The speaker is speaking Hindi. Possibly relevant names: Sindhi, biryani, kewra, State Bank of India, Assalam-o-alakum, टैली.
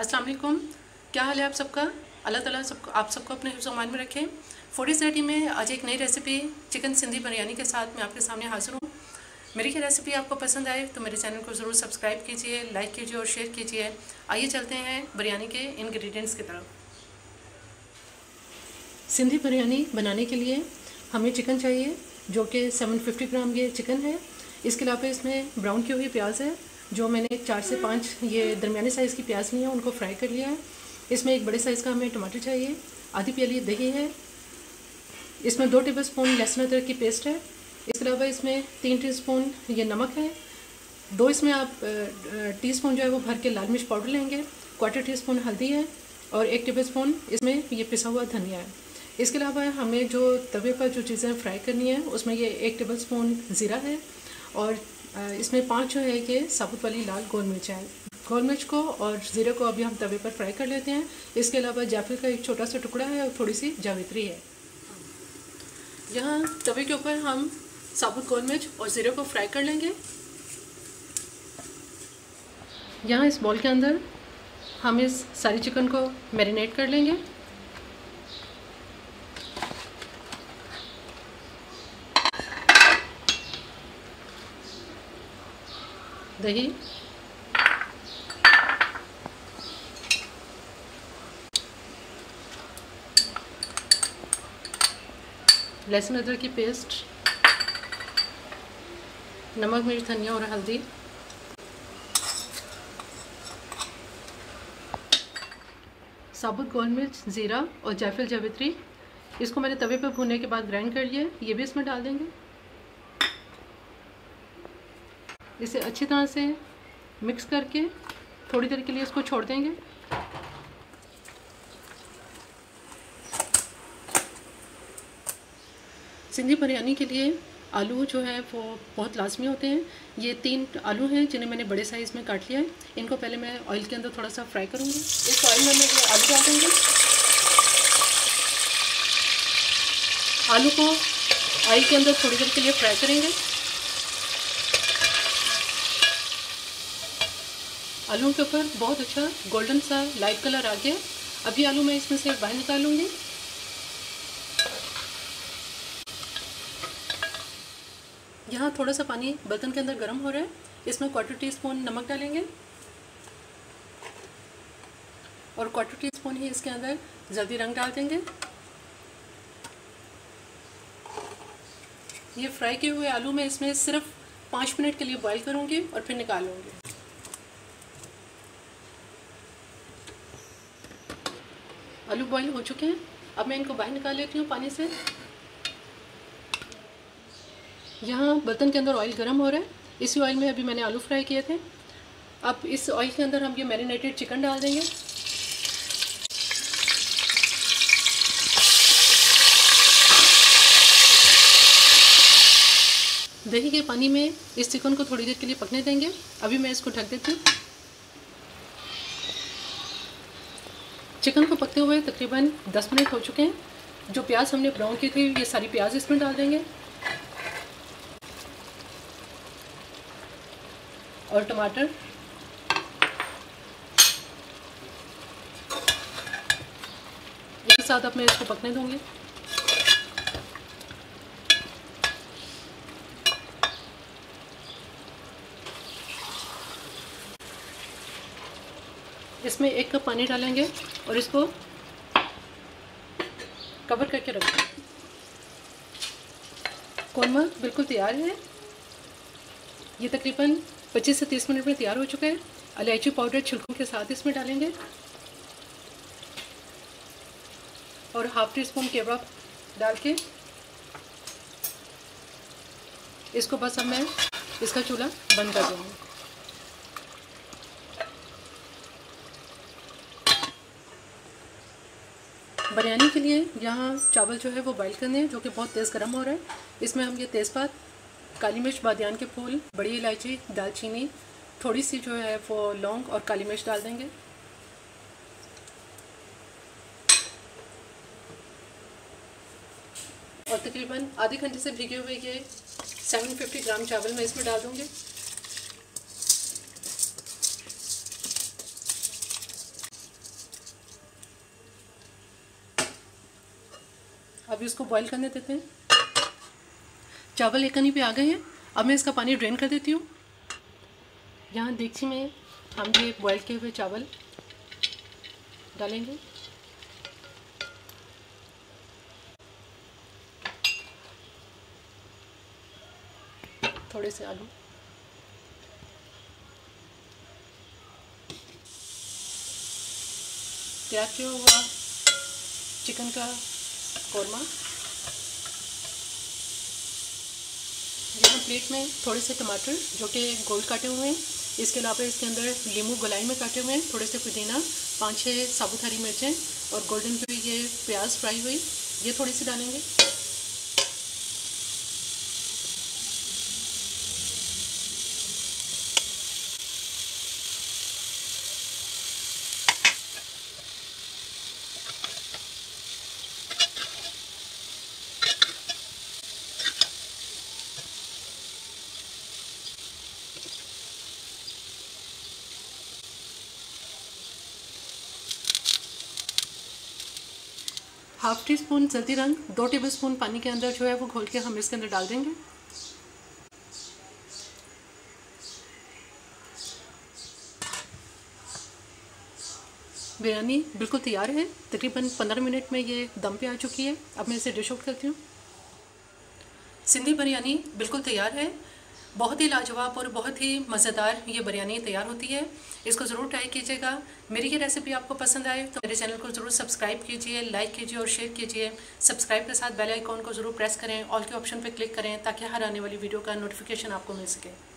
अस्सलाम वालेकुम, क्या हाल है आप सबका। अल्लाह ताला सबको आप सबको अपने हिफ्ज़ अमान में रखें। 40 में आज एक नई रेसिपी चिकन सिंधी बिरयानी के साथ मैं आपके सामने हाज़िर हूँ। मेरी ये रेसिपी आपको पसंद आए तो मेरे चैनल को ज़रूर सब्सक्राइब कीजिए, लाइक कीजिए और शेयर कीजिए। आइए चलते हैं बिरयानी के इन्ग्रीडियंट्स की तरफ। सिंधी बिरयानी बनाने के लिए हमें चिकन चाहिए जो कि 750 ग्राम ये चिकन है। इसके अलावा इसमें ब्राउन की हुई प्याज है जो मैंने 4 से 5 ये दरमियाने साइज़ की प्याज ली है, उनको फ्राई कर लिया है। इसमें एक बड़े साइज़ का हमें टमाटर चाहिए, आधी प्याली दही है, इसमें 2 टेबलस्पून लहसुन अदरक की पेस्ट है। इसके अलावा इसमें 3 टीस्पून ये नमक है, 2 इसमें आप टीस्पून जो है वो भर के लाल मिर्च पाउडर लेंगे, 1/4 टीस्पून हल्दी है और 1 टेबलस्पून इसमें ये पिसा हुआ धनिया है। इसके अलावा हमें जो तवे पर जो चीज़ें फ्राई करनी है उसमें ये 1 टेबलस्पून ज़ीरा है और इसमें 5 जो है कि साबुत वाली लाल गोल मिर्च है। गोल मिर्च को और ज़ीरे को अभी हम तवे पर फ्राई कर लेते हैं। इसके अलावा जाफल का एक छोटा सा टुकड़ा है और थोड़ी सी जावित्री है। यहाँ तवे के ऊपर हम साबुत गोल मिर्च और ज़ीरे को फ्राई कर लेंगे। यहाँ इस बॉल के अंदर हम इस सारी चिकन को मैरिनेट कर लेंगे। दही, लहसुन अदरक की पेस्ट, नमक, मिर्च, धनिया और हल्दी। साबुत गोल मिर्च, ज़ीरा और जायफल जावित्री, इसको मैंने तवे पे भुनने के बाद ग्राइंड कर लिया, ये भी इसमें डाल देंगे। इसे अच्छी तरह से मिक्स करके थोड़ी देर के लिए इसको छोड़ देंगे। सिंधी बिरयानी के लिए आलू जो है वो बहुत लाजमी होते हैं। ये 3 आलू हैं जिन्हें मैंने बड़े साइज़ में काट लिया है। इनको पहले मैं ऑयल के अंदर थोड़ा सा फ्राई करूँगी। इस ऑयल में मैं ये आलू डाल दूँगी। आलू को ऑयल के अंदर थोड़ी देर के लिए फ्राई करेंगे। आलू के ऊपर बहुत अच्छा गोल्डन सा लाइट कलर आ गया। अभी आलू मैं इसमें से बाहर निकालूंगी। यहाँ थोड़ा सा पानी बर्तन के अंदर गर्म हो रहा है, इसमें 1/4 टीस्पून नमक डालेंगे और 1/4 टीस्पून ही इसके अंदर जल्दी रंग डाल देंगे। ये फ्राई किए हुए आलू मैं इसमें सिर्फ 5 मिनट के लिए बॉईल करूँगी और फिर निकालूंगी। आलू बॉईल हो चुके हैं, अब मैं इनको बाहर निकाल लेती हूँ पानी से। यहाँ बर्तन के अंदर ऑयल गर्म हो रहा है, इसी ऑयल में अभी मैंने आलू फ्राई किए थे। अब इस ऑयल के अंदर हम ये मैरिनेटेड चिकन डाल देंगे। दही के पानी में इस चिकन को थोड़ी देर के लिए पकने देंगे। अभी मैं इसको ढक देती हूँ। चिकन को पकते हुए तकरीबन 10 मिनट हो चुके हैं। जो प्याज हमने ब्राउन की थी ये सारी प्याज इसमें डाल देंगे और टमाटर। इसके साथ अब मैं इसको पकने दूंगी। इसमें 1 कप पानी डालेंगे और इसको कवर करके रख दें। कोरमा बिल्कुल तैयार है, ये तकरीबन 25 से 30 मिनट में तैयार हो चुका है। इलायची पाउडर छिलकों के साथ इसमें डालेंगे और 1/2 टीस्पून केवड़ा डाल के इसको बस अब मैं इसका चूल्हा बंद कर दूँगी। बिरयानी के लिए यहाँ चावल जो है वो बॉईल करने हैं जो कि बहुत तेज़ गर्म हो रहा है। इसमें हम ये तेज़पात, काली मिर्च, बादियान के फूल, बड़ी इलायची, दालचीनी, थोड़ी सी जो है वो लौंग और काली मिर्च डाल देंगे। और तकरीबन आधे घंटे से भीगे हुए ये 750 ग्राम चावल मैं इसमें डाल दूँगी। अभी इसको बॉईल करने देते हैं। चावल एक कहीं पे आ गए हैं। अब मैं इसका पानी ड्रेन कर देती हूँ। यहाँ देखिए मैं हम ये बॉईल किए हुए चावल डालेंगे। थोड़े से आलू, तैयार किया हुआ चिकन का कौरमा यहाँ प्लेट में, थोड़े से टमाटर जो कि गोल काटे हुए हैं, इसके अलावा इसके अंदर लीमू गोलाई में काटे हुए हैं, थोड़े से पुदीना, 5-6 साबुत हरी मिर्चें और गोल्डन पे ये प्याज फ्राई हुई ये थोड़ी सी डालेंगे। हाफ टी स्पून जल्दी रंग, 2 टेबलस्पून पानी के अंदर जो है वो घोल के हम इसके अंदर डाल देंगे। बिरयानी बिल्कुल तैयार है। तकरीबन 15 मिनट में ये दम पे आ चुकी है। अब मैं इसे डिश आउट करती हूँ। सिंधी बिरयानी बिल्कुल तैयार है। बहुत ही लाजवाब और बहुत ही मज़ेदार ये बिरयानी तैयार होती है। इसको ज़रूर ट्राई कीजिएगा। मेरी ये रेसिपी आपको पसंद आए तो मेरे चैनल को ज़रूर सब्सक्राइब कीजिए, लाइक कीजिए और शेयर कीजिए। सब्सक्राइब के साथ बेल आइकॉन को ज़रूर प्रेस करें, ऑल के ऑप्शन पर क्लिक करें ताकि हर आने वाली वीडियो का नोटिफिकेशन आपको मिल सके।